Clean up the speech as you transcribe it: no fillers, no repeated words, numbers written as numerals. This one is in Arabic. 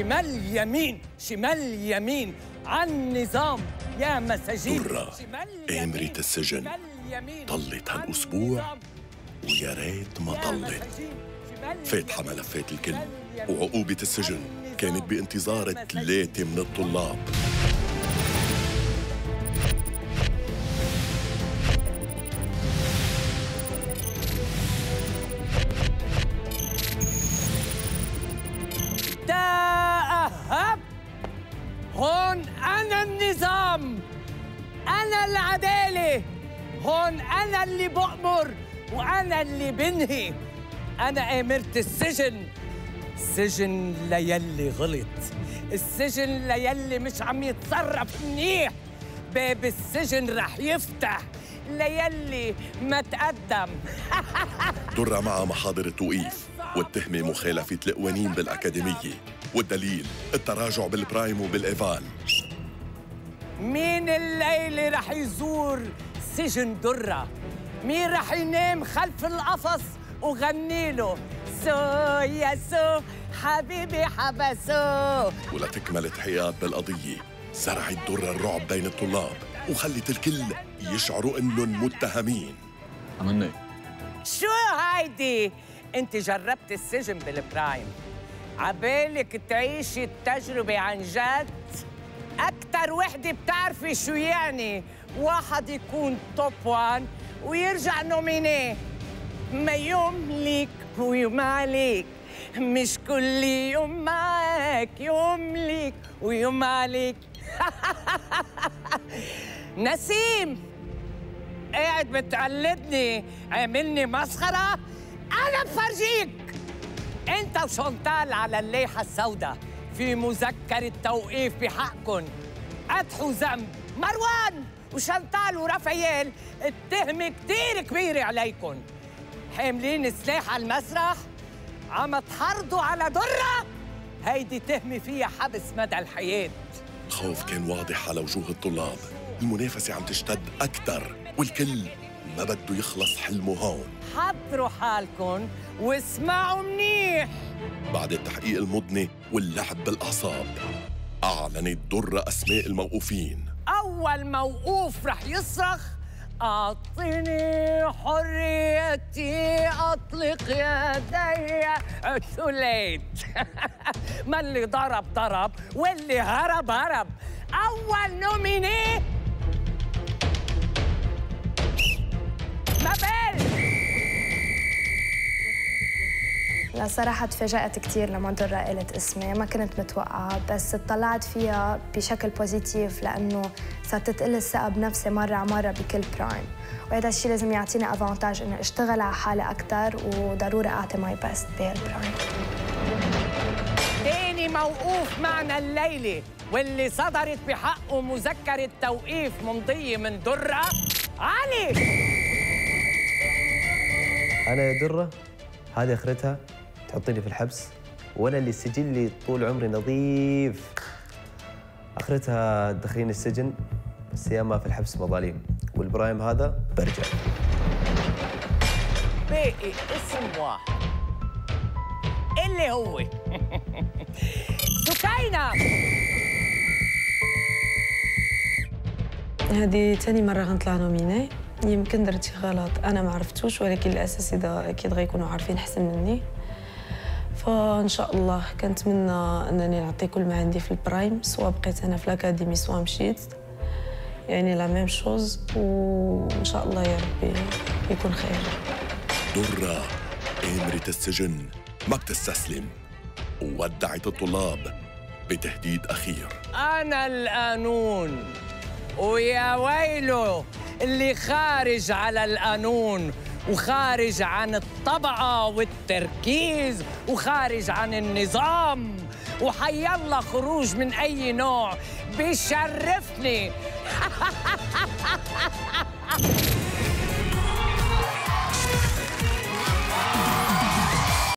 شمال يمين شمال يمين عن نظام يا مساجين. درة أمرت السجن طلت هالأسبوع ويا ريت ما طلت. فاتحة ملفات الكل وعقوبة السجن كانت بانتظار 3 من الطلاب. هون أنا النظام، أنا العدالة، هون أنا اللي بأمر وأنا اللي بنهي. أنا أمرت السجن، السجن ليلي غلط، السجن ليلي مش عم يتصرف منيح، باب السجن رح يفتح ليلي ما تقدم. درة مع محاضرة توقيف والتهمة مخالفة القوانين بالأكاديمية، والدليل التراجع بالبرايم وبالإيفان. مين الليلة رح يزور سجن درة؟ مين رح ينام خلف القفص وغني له سو يا سو حبيبي حبسو؟ ولا تكملت حياة بالقضية زرعت درة الرعب بين الطلاب وخلت الكل يشعروا إنهم متهمين. عملنا إيه؟ شو هيدي؟ أنت جربت السجن بالبرايم، عبالك تعيشي التجربة عن جد؟ أكتر وحدة بتعرفي شو يعني واحد يكون توب 1 ويرجع نومينيه، ما يوم ليك ويوم عليك، مش كل يوم معاك، يوم ليك ويوم عليك. نسيم قاعد بتقلدني، عاملني مسخرة؟ أنا بفرجيك. أنت وشانتال على اللائحة السوداء في مذكرة التوقيف بحقكم. قدحوا ذنب مروان وشانتال ورافائيل، التهمة كتير كبيرة عليكم. حاملين سلاح على المسرح، عم تحرضوا على درة، هيدي تهمة فيها حبس مدى الحياة. الخوف كان واضح على وجوه الطلاب، المنافسة عم تشتد أكثر والكل ما بده يخلص حلمه هون. حضروا حالكن واسمعوا منيح. بعد التحقيق المضني واللعب بالأعصاب، أعلنت درة أسماء الموقوفين. أول موقوف رح يصرخ أعطيني حريتي أطلق يدي عسوليت. ما اللي ضرب ضرب واللي هرب هرب. أول نوميني لا. صراحة تفاجأت كثير لما درة قالت اسمي، ما كنت متوقعة، بس اطلعت فيها بشكل بوزيتيف لأنه صارت تقل الثقة بنفسي مرة على مرة بكل برايم، وهذا الشيء لازم يعطيني أفانتاج إنه أشتغل على حالي أكثر وضروري أعطي ماي بيست بهالبرايم. تاني موقوف معنا الليلة واللي صدرت بحقه مذكرة توقيف ممضية من درة، علي. أنا يا درة هذه آخرتها تحطيني في الحبس، وانا اللي سجلي طول عمري نظيف. اخرتها تدخليني السجن، بس يا ما في الحبس مظاليم، والبرايم هذا برجع. باقي اسم واحد اللي هو سكينة. هذه ثاني مرة غنطلع نوميني، يمكن درت شي غلط انا ما عرفتوش، ولكن الاساتذه اكيد غيكونوا عارفين احسن مني. فان شاء الله كنتمنى انني نعطي كل ما عندي في البرايم، سواء بقيت انا في الاكاديمي سواء مشيت، يعني لا ميم شوز، وان شاء الله يا ربي يكون خير. درة امرت السجن ما بتستسلم، وودعت الطلاب بتهديد اخير. انا القانون ويا ويله اللي خارج على القانون، وخارج عن الطبقة والتركيز، وخارج عن النظام، وحيالله خروج من أي نوع بيشرفني.